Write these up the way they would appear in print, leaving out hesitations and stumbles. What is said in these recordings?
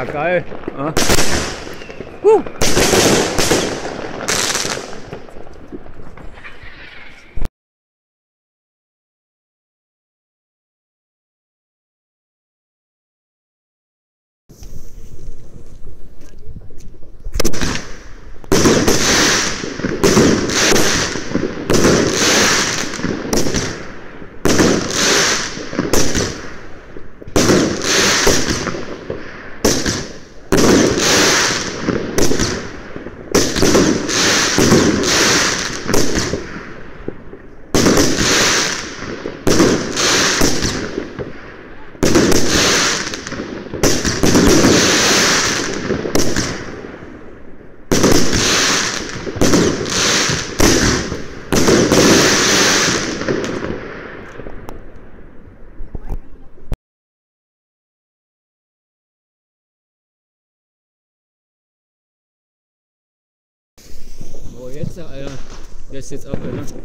Ja, geil. Ah. Jetzt, Alter, lässt jetzt ab, Alter.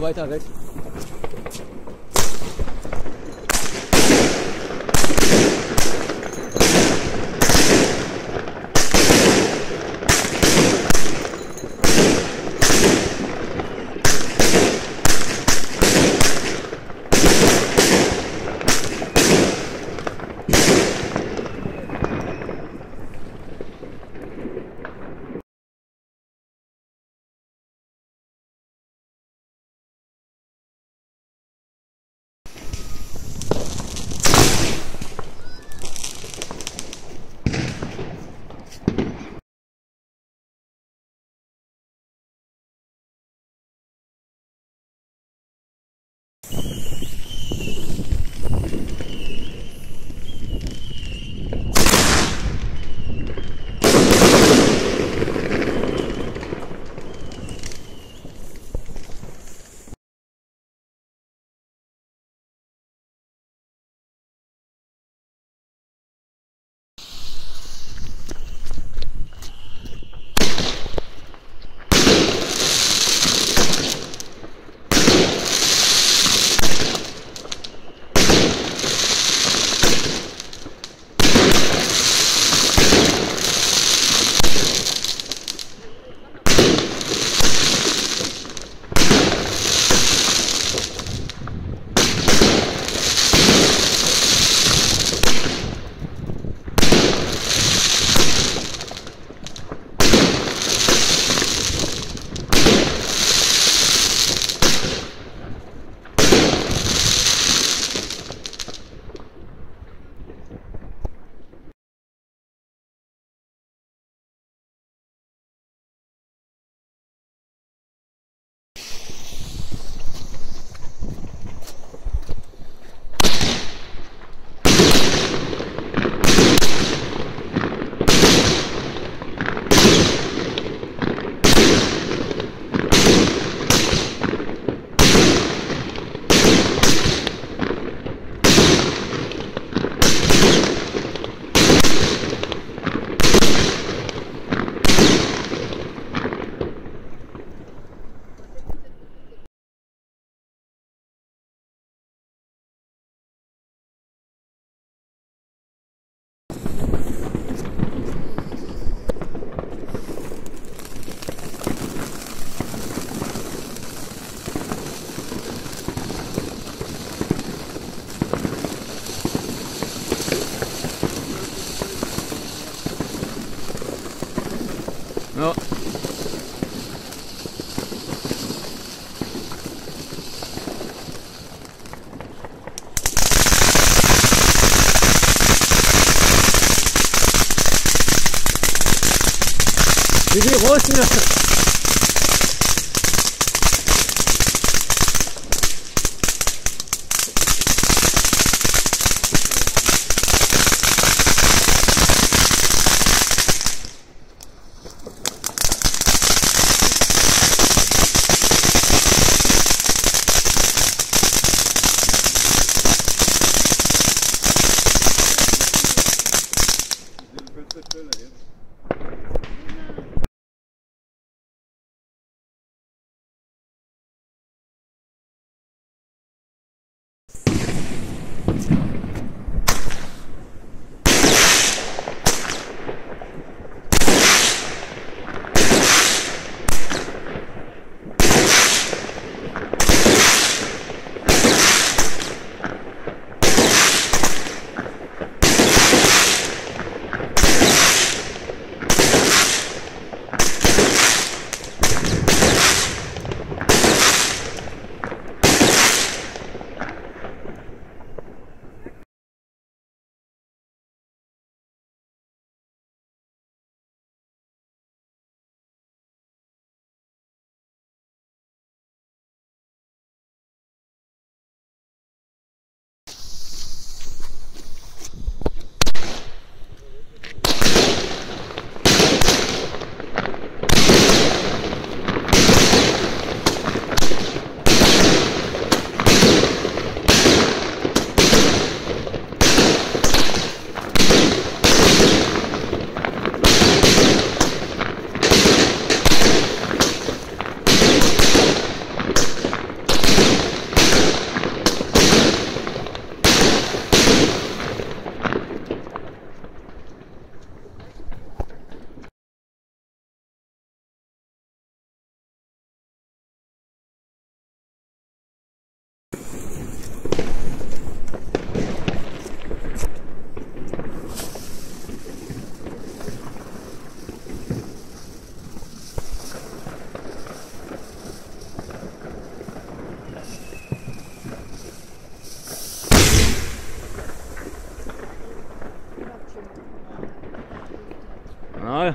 Weiter weg. Wie viel groß sind das?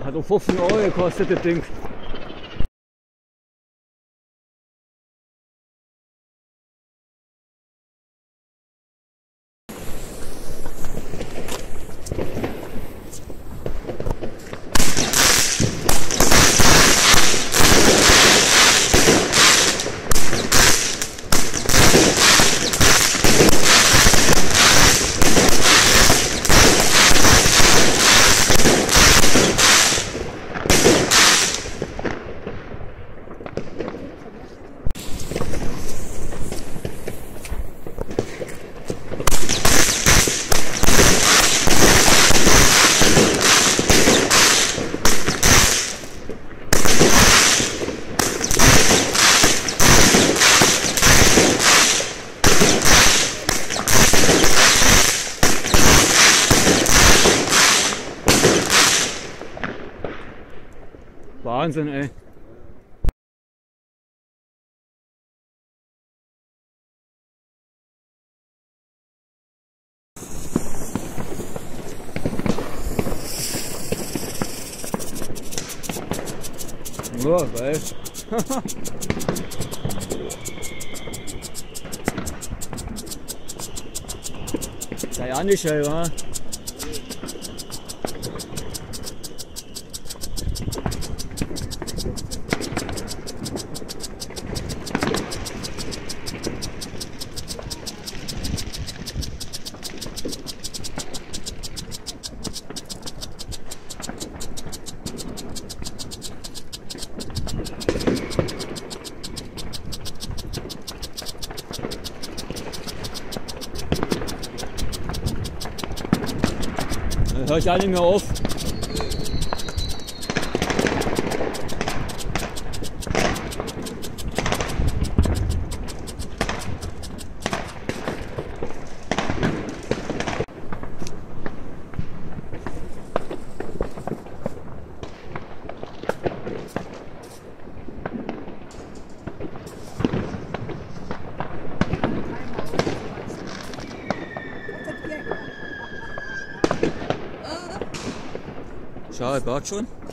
Hat um 15 Euro gekostet, das Ding. Wahnsinn, ey. Nur, oh, weil. Sei ja nicht, ey, wa? Hör ich auch nicht mehr auf. Schade, war schon.